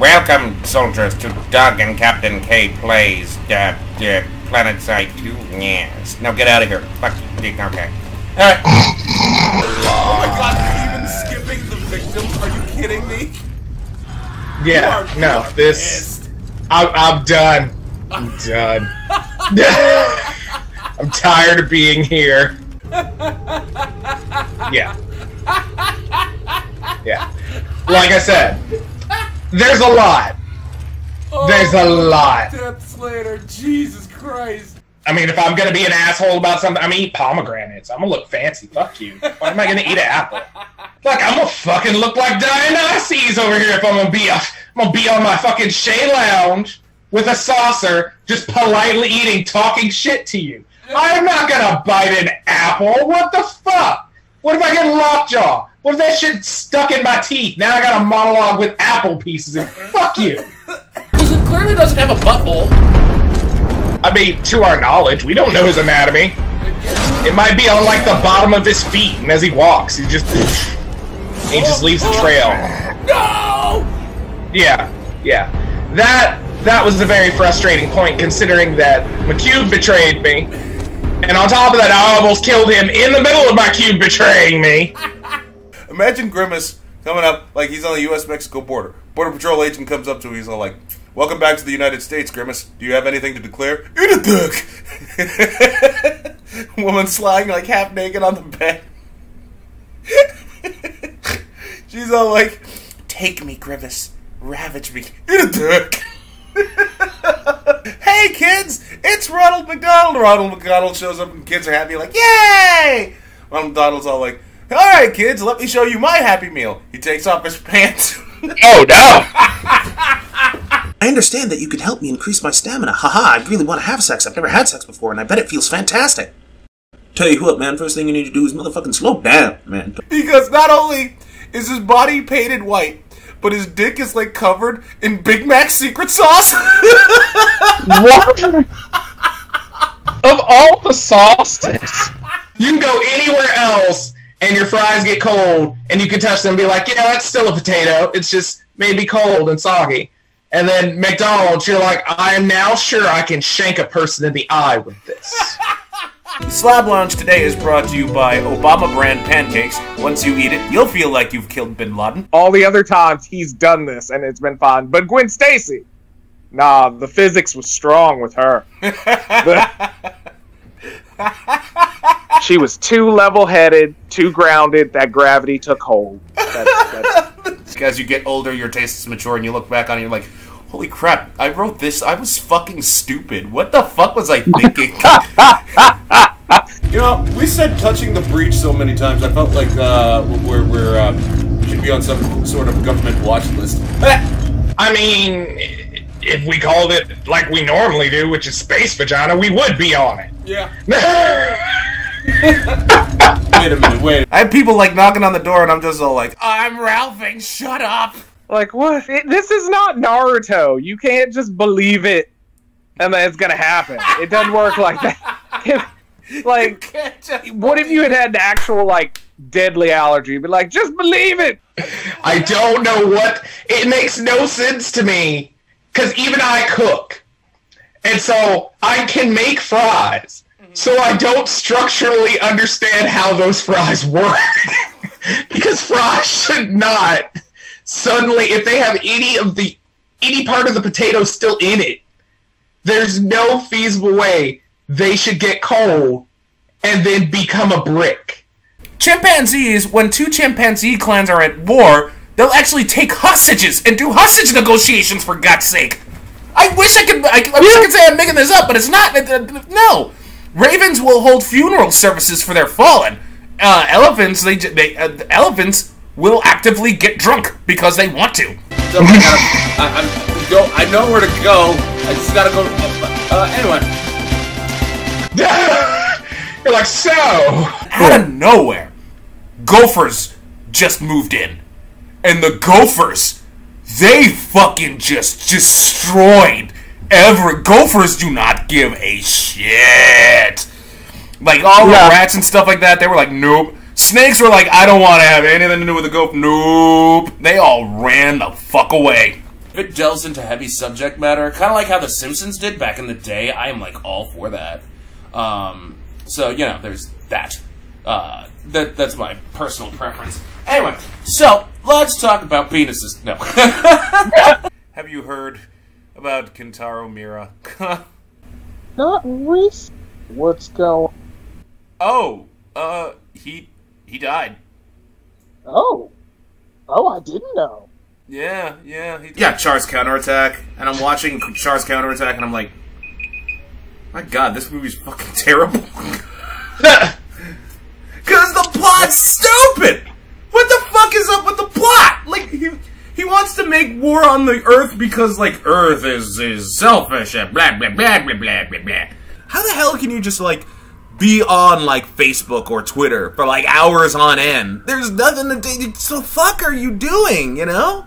Welcome, soldiers, to Doug and Captain K plays Planetside 2. Yes. Now get out of here. Fuck you. Okay. Alright. Oh my god, you're even skipping the victims? Are you kidding me? Yeah, no, this... I'm done. I'm done. I'm tired of being here. Yeah. Yeah. Like I said, there's a lot. There's a lot. Steps later, Jesus Christ. I mean, if I'm gonna be an asshole about something, I'm gonna eat pomegranates. I'm gonna look fancy. Fuck you. Why am I gonna eat an apple? Fuck, I'm gonna fucking look like Dionysus over here if I'm gonna be on my fucking Slab Lounge with a saucer, just politely eating, talking shit to you. I'm not gonna bite an apple. What the fuck? What if I get lockjaw? What if that shit stuck in my teeth? Now I got a monologue with apple pieces and fuck you. Because it clearly doesn't have a butthole. I mean, to our knowledge, we don't know his anatomy. It might be on, like, the bottom of his feet, and as he walks, he just leaves the trail. No! Yeah, yeah. That was a very frustrating point, considering that McCube betrayed me, and on top of that, I almost killed him in the middle of my cube betraying me. Imagine Grimace coming up, like, he's on the U.S.-Mexico border. Border Patrol agent comes up to him, he's all like, "Welcome back to the United States, Grimace. Do you have anything to declare?" "Eat a dick!" Woman sliding like half naked on the bed. She's all like, "Take me, Grimace. Ravage me. Eat a dick!" "Hey, kids! It's Ronald McDonald!" Ronald McDonald shows up and kids are happy like, "Yay!" Ronald McDonald's all like, "Alright, kids, let me show you my Happy Meal." He takes off his pants. Oh, no! "I understand that you could help me increase my stamina. Haha, I really want to have sex. I've never had sex before, and I bet it feels fantastic." Tell you what, man, first thing you need to do is motherfucking slow down, man. Because not only is his body painted white, but his dick is, like, covered in Big Mac secret sauce. What? Of all the sauces. You can go anywhere else, and your fries get cold, and you can touch them and be like, "Yeah, that's still a potato. It's just maybe cold and soggy." And then McDonald's, you're like, "I am now sure I can shank a person in the eye with this." The Slab Lounge today is brought to you by Obama brand pancakes. Once you eat it, you'll feel like you've killed Bin Laden. All the other times he's done this and it's been fun, but Gwen Stacy, nah, the physics was strong with her. She was too level-headed, too grounded, that gravity took hold. As you get older, your tastes mature, and you look back on it, you're like, "Holy crap, I wrote this, I was fucking stupid. What the fuck was I thinking?" You know, we said touching the breach so many times, I felt like we should be on some sort of government watch list. I mean, if we called it like we normally do, which is space vagina, we would be on it. Yeah. Wait a minute, wait. I have people like knocking on the door and I'm just all like, "I'm Ralphing, shut up!" Like, what? This is not Naruto. You can't just believe it and then it's gonna happen. It doesn't work like that. Like, what if you had an actual, like, deadly allergy? But like, just believe it! I don't know what... It makes no sense to me. Because even I cook. And so, I can make fries. So I don't structurally understand how those fries work. Because fries should not suddenly, if they have any part of the potato still in it, there's no feasible way they should get cold and then become a brick. Chimpanzees, when two chimpanzee clans are at war, they'll actually take hostages and do hostage negotiations, for God's sake. I wish I could, I wish I could say I'm making this up, but it's not. No. Ravens will hold funeral services for their fallen. Elephants, elephants will actively get drunk because they want to. So I know where to go. I just gotta go. Anyway, you're like, so out of nowhere, gophers just moved in, and the gophers, they fucking just destroyed. Gophers do not give a shit. Like, all the rats and stuff like that, they were like, nope. Snakes were like, I don't want to have anything to do with the goat. Nope. They all ran the fuck away. If it delves into heavy subject matter, kind of like how The Simpsons did back in the day, I am, like, all for that. So, you know, there's that. That's my personal preference. Anyway, so, let's talk about penises. No. Have you heard about Kentaro Mira? Not recently. What's going... Oh, he died. Oh. Oh, I didn't know. Yeah, he did. Yeah, Char's Counterattack, and I'm watching Char's Counterattack, and I'm like, my god, this movie's fucking terrible. Because the plot's stupid! What the fuck is up with the plot? Like, he wants to make war on the Earth because, like, Earth is selfish and blah, blah, blah, blah, blah, blah, blah. How the hell can you just, like, be on, like, Facebook or Twitter for, like, hours on end? There's nothing to do. So fuck are you doing, you know?